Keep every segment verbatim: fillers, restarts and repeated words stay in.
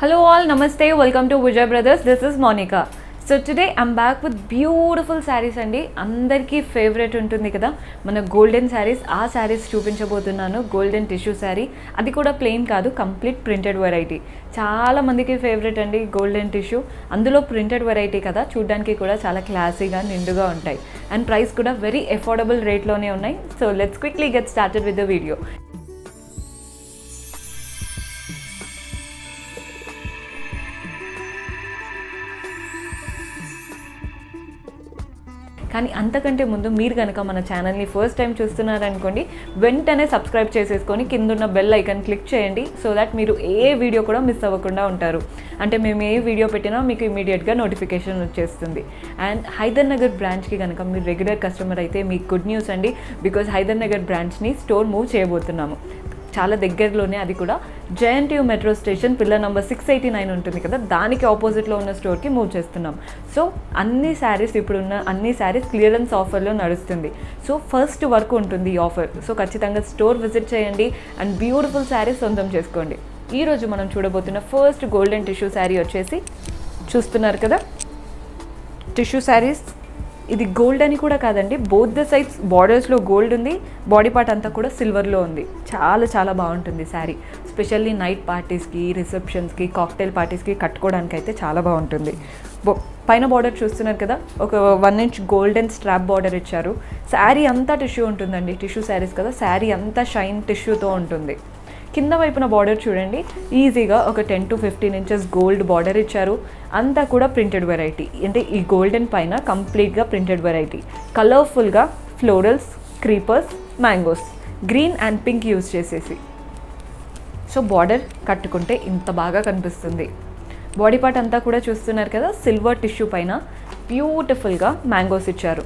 Hello all, namaste, welcome to Vijay Brothers. This is Monica. So today I'm back with beautiful sarees andi. Andarki favorite untundi kada mana golden sarees. Aa sarees chupinchabothunanu, golden tissue saree. Adi kuda plain kaadu, complete printed variety. Chaala mandiki favorite andi golden tissue. Andulo printed variety kada chudaniki kuda chaala classy ga ninduga untai. And price kuda very affordable rate lone unnai. So let's quickly get started with the video. కానీ అంతకంటే ముందు మీరు గనక మన ఛానల్ని first time చూస్తున్నారు అనుకోండి, వెంటనే సబ్స్క్రైబ్ చేసేసుకొని కింద ఉన్న బెల్ ఐకాన్ క్లిక్ చేయండి. సో దట్ మీరు ఏ వీడియో కూడా మిస్ అవ్వకుండా ఉంటారు. అంటే మేము ఏ వీడియో పెట్టినా మీకు ఇమీడియట్గా నోటిఫికేషన్ వచ్చేస్తుంది. అండ్ హైదర్ నగర్ బ్రాంచ్కి కనుక మీరు రెగ్యులర్ కస్టమర్ అయితే మీకు గుడ్ న్యూస్ అండి. బికాజ్ హైదర్ నగర్ బ్రాంచ్ని స్టోర్ మూవ్ చేయబోతున్నాము. చాలా దగ్గరలోనే, అది కూడా JNTU metro station pillar number six eighty nine ఉంటుంది కదా, దానికి ఆపోజిట్లో ఉన్న స్టోర్కి మూవ్ చేస్తున్నాం. సో అన్ని శారీస్ ఇప్పుడున్న అన్ని శారీస్ క్లియరెన్స్ ఆఫర్లో నడుస్తుంది. సో ఫస్ట్ వరకు ఉంటుంది ఈ ఆఫర్. సో ఖచ్చితంగా స్టోర్ విజిట్ చేయండి అండ్ బ్యూటిఫుల్ శారీస్ సొంతం చేసుకోండి. ఈరోజు మనం చూడబోతున్న ఫస్ట్ గోల్డెన్ టిష్యూ శారీ వచ్చేసి, చూస్తున్నారు కదా టిష్యూ శారీస్. ఇది గోల్డ్ అని కూడా కాదండి, బోత్ ద సైడ్స్ బార్డర్స్లో గోల్డ్ ఉంది, బాడీ పార్ట్ అంతా కూడా సిల్వర్లో ఉంది. చాలా చాలా బాగుంటుంది శారీ. స్పెషల్లీ నైట్ పార్టీస్కి, రిసెప్షన్స్కి, కాక్టైల్ పార్టీస్కి కట్టుకోవడానికి అయితే చాలా బాగుంటుంది. పైన బార్డర్ చూస్తున్నారు కదా, ఒక one inch golden strap border ఇచ్చారు. శారీ అంతా టిష్యూ ఉంటుందండి, టిష్యూ శారీస్ కదా, శారీ అంతా షైన్ టిష్యూతో ఉంటుంది. కింద వైపున బార్డర్ చూడండి, ఈజీగా ఒక ten to fifteen inches gold border ఇచ్చారు. అంతా కూడా ప్రింటెడ్ వెరైటీ, అంటే ఈ గోల్డెన్ పైన కంప్లీట్గా ప్రింటెడ్ వెరైటీ. కలర్ఫుల్గా florals, creepers, mangoes, green and pink use చేసేసి సో బార్డర్ కట్టుకుంటే ఇంత బాగా కనిపిస్తుంది. బాడీ పార్ట్ అంతా కూడా చూస్తున్నారు కదా, సిల్వర్ టిష్యూ పైన బ్యూటిఫుల్గా మ్యాంగోస్ ఇచ్చారు.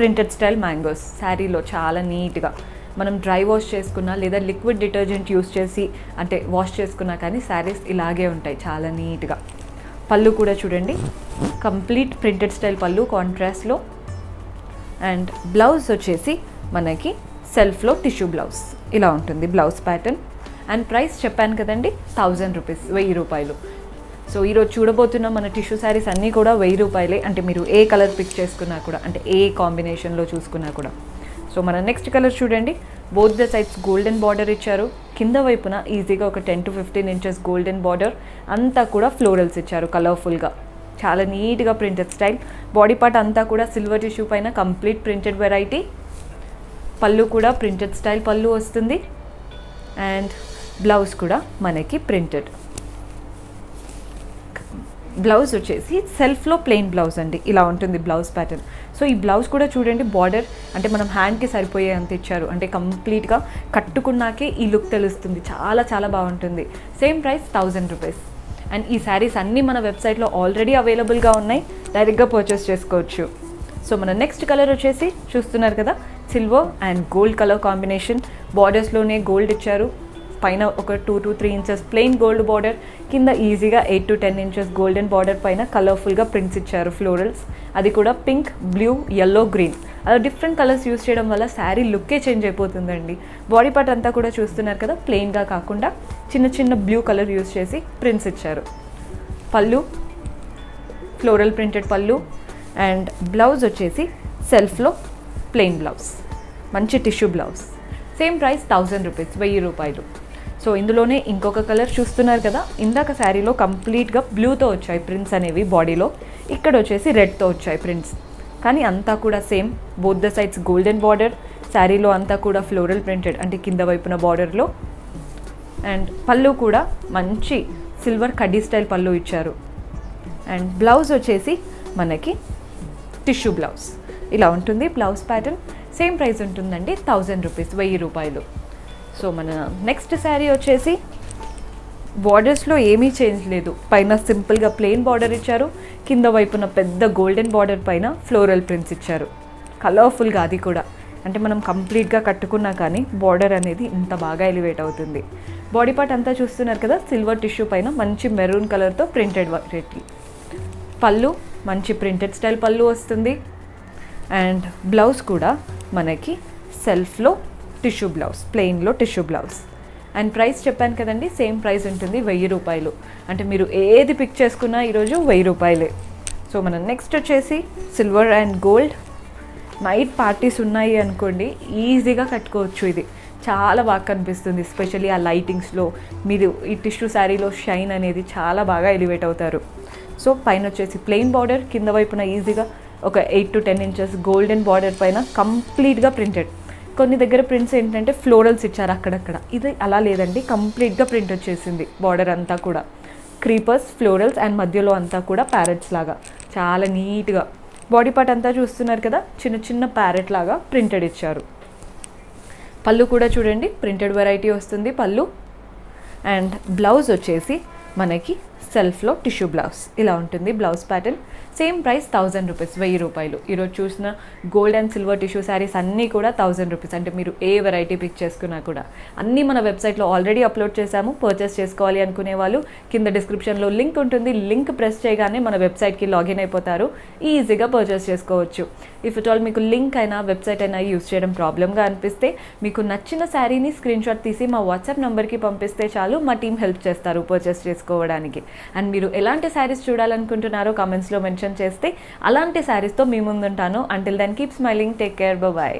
ప్రింటెడ్ స్టైల్ మ్యాంగోస్ శారీలో చాలా నీట్గా. మనం డ్రై వాష్ చేసుకున్నా లేదా లిక్విడ్ డిటర్జెంట్ యూస్ చేసి అంటే వాష్ చేసుకున్నా కానీ శారీస్ ఇలాగే ఉంటాయి, చాలా నీట్గా. పళ్ళు కూడా చూడండి, కంప్లీట్ ప్రింటెడ్ స్టైల్ పళ్ళు కాంట్రాస్ట్లో. అండ్ బ్లౌజ్ వచ్చేసి మనకి సెల్ఫ్లో టిష్యూ బ్లౌజ్ ఇలా ఉంటుంది బ్లౌజ్ ప్యాటర్న్. అండ్ ప్రైస్ చెప్పాను కదండి, థౌజండ్ రూపీస్ వెయ్యి రూపాయలు సో ఈరోజు చూడబోతున్న మన టిష్యూ శారీస్ అన్నీ కూడా వెయ్యి రూపాయలే. అంటే మీరు ఏ కలర్ పిక్ చేసుకున్నా కూడా, అంటే ఏ కాంబినేషన్లో చూసుకున్నా కూడా. సో మన నెక్స్ట్ కలర్ చూడండి, both the sides golden border ఇచ్చారు. కింద వైపున ఈజీగా ఒక ten to fifteen inches golden border, అంతా కూడా ఫ్లోరల్స్ ఇచ్చారు కలర్ఫుల్గా. చాలా నీట్గా ప్రింటెడ్ స్టైల్. బాడీ పార్ట్ అంతా కూడా సిల్వర్ టిష్యూ పైన కంప్లీట్ ప్రింటెడ్ వెరైటీ. పళ్ళు కూడా ప్రింటెడ్ స్టైల్ పళ్ళు వస్తుంది. అండ్ బ్లౌజ్ కూడా మనకి ప్రింటెడ్ బ్లౌజ్ వచ్చేసి సెల్ఫ్లో ప్లెయిన్ బ్లౌజ్ అండి, ఇలా ఉంటుంది బ్లౌజ్ ప్యాటర్న్. సో ఈ బ్లౌజ్ కూడా చూడండి, బార్డర్ అంటే మనం హ్యాండ్కి సరిపోయే అంత ఇచ్చారు. అంటే కంప్లీట్గా కట్టుకున్నాకే ఈ లుక్ తెలుస్తుంది, చాలా చాలా బాగుంటుంది. Same price thousand rupees. And ఈ శారీస్ అన్నీ మన వెబ్సైట్లో ఆల్రెడీ అవైలబుల్గా ఉన్నాయి, డైరెక్ట్గా పర్చేస్ చేసుకోవచ్చు. సో మన నెక్స్ట్ కలర్ వచ్చేసి చూస్తున్నారు కదా, silver and gold colour combination. బార్డర్స్లోనే గోల్డ్ ఇచ్చారు. పైన ఒక two to three inches plain gold border, కింద ఈజీగా eight to ten inches golden border పైన కలర్ఫుల్గా ప్రింట్స్ ఇచ్చారు ఫ్లోరల్స్. అది కూడా పింక్, బ్లూ, ఎల్లో, గ్రీన్, అలా డిఫరెంట్ కలర్స్ యూస్ చేయడం వల్ల శారీ లుక్కే చేంజ్ అయిపోతుందండి. బాడీ పార్ట్ అంతా కూడా చూస్తున్నారు కదా, ప్లెయిన్గా కాకుండా చిన్న చిన్న బ్లూ కలర్ యూస్ చేసి ప్రింట్స్ ఇచ్చారు. పళ్ళు ఫ్లోరల్ ప్రింటెడ్ పళ్ళు. అండ్ బ్లౌజ్ వచ్చేసి సెల్ఫ్లో ప్లెయిన్ బ్లౌజ్, మంచి tissue blouse. Same price thousand rupees వెయ్యి రూపాయలు సో ఇందులోనే ఇంకొక కలర్ చూస్తున్నారు కదా, ఇందాక శారీలో కంప్లీట్గా బ్లూతో వచ్చాయి ప్రింట్స్ అనేవి బాడీలో, ఇక్కడ వచ్చేసి రెడ్తో వచ్చాయి ప్రింట్స్. కానీ అంతా కూడా same, both the sides golden border, శారీలో అంతా కూడా ఫ్లోరల్ ప్రింటెడ్ అంటే కింద వైపున బార్డర్లో. అండ్ పళ్ళు కూడా మంచి సిల్వర్ కడ్డీ స్టైల్ పళ్ళు ఇచ్చారు. అండ్ బ్లౌజ్ వచ్చేసి మనకి టిష్యూ బ్లౌజ్ ఇలా ఉంటుంది బ్లౌజ్ ప్యాటర్న్. సేమ్ ప్రైస్ ఉంటుందండి థౌజండ్ రూపీస్ వెయ్యి రూపాయలు సో మన నెక్స్ట్ శారీ వచ్చేసి, బార్డర్స్లో ఏమీ చేంజ్ లేదు, పైన సింపుల్గా ప్లెయిన్ బార్డర్ ఇచ్చారు, కింద వైపున పెద్ద గోల్డెన్ బార్డర్ పైన ఫ్లోరల్ ప్రింట్స్ ఇచ్చారు కలర్ఫుల్గా. అది కూడా అంటే మనం కంప్లీట్గా కట్టుకున్నా కానీ బార్డర్ అనేది ఇంత బాగా ఎలివేట్ అవుతుంది. బాడీ పార్ట్ అంతా చూస్తున్నారు కదా, సిల్వర్ టిష్యూ పైన మంచి మెరూన్ కలర్తో ప్రింటెడ్ వెరైటీ. పళ్ళు మంచి ప్రింటెడ్ స్టైల్ పళ్ళు వస్తుంది. అండ్ బ్లౌజ్ కూడా మనకి సెల్ఫ్లో టిష్యూ బ్లౌజ్, ప్లెయిన్లో టిష్యూ బ్లౌజ్. And price చెప్పాను కదండి same price ఉంటుంది వెయ్యి రూపాయలు అంటే మీరు ఏది పిక్ చేసుకున్నా ఈ రోజు వెయ్యి రూపాయలే సో మనం నెక్స్ట్ వచ్చేసి silver and gold night parties ఉన్నాయి అనుకోండి ఈజీగా కట్టుకోవచ్చు ఇది చాలా బాగా కనిపిస్తుంది ఎస్పెషల్లీ ఆ లైటింగ్స్ లో మీరు ఈ టిష్యూ సారీలో షైన్ అనేది చాలా బాగా ఎలివేట్ అవుతారు సో పైన వచ్చేసి ప్లెయిన్ border కింద వైపున ఈజీగా ఒక eight to ten inches golden border పైన కంప్లీట్ గా printed కొన్ని దగ్గర ప్రింట్స్ ఏంటంటే ఫ్లోరల్స్ ఇచ్చారు అక్కడ అక్కడ ఇది అలా లేదండి కంప్లీట్ గా ప్రింట్ వచ్చేసింది బోర్డర్ అంతా కూడా క్రీపర్స్ ఫ్లోరల్స్ అండ్ మధ్యలో అంతా కూడా ప్యారెట్స్ లాగా చాలా నీట్ గా బాడీ పార్ట్ అంతా చూస్తున్నారు కదా చిన్న చిన్న ప్యారెట్ లాగా ప్రింటెడ్ ఇచ్చారు పల్లు కూడా చూడండి ప్రింటెడ్ variety వస్తుంది పల్లు అండ్ బ్లౌజ్ వచ్చేసి మనకి సెల్ఫ్ లో టిష్యూ బ్లౌజ్ ఇలా ఉంటుంది blouse pattern same price one thousand rupees వెయ్యి రూపాయలు ఈ రోజు చూసిన gold and silver tissue saris అన్నీ కూడా one thousand rupees అంటే మీరు ఏ వెరైటీ పిక్ చేసుకున్నా కూడా అన్నీ మన వెబ్సైట్ లో ఆల్రెడీ అప్లోడ్ చేశాము పర్చేస్ చేసుకోవాలి అనుకునే వాళ్ళు కింద డిస్క్రిప్షన్ లో లింక్ ఉంటుంది లింక్ ప్రెస్ చేయగానే మన వెబ్సైట్ కి లాగిన్ అయిపోతారు ఈజీగా పర్చేస్ చేసుకోవచ్చు ఇఫ్ ఇట్ ఆల్ మీకు లింక్ అయినా వెబ్సైట్ అయినా యూస్ చేయడం ప్రాబ్లం గా అనిపిస్తే మీకు నచ్చిన సారీని స్క్రీన్ షాట్ తీసి మా వాట్సాప్ నంబర్ కి పంపిస్తే చాలు మా టీం హెల్ప్ చేస్తారు పర్చేస్ చేసుకోవడానికి అండ్ మీరు ఎలాంటి సారీస్ చూడాలనుకుంటున్నారో కామెంట్స్ లో మెన్షన్ చేస్తే అలాంటి సారీస్ తో మీ ముందుంటాను until then keep smiling take care bye by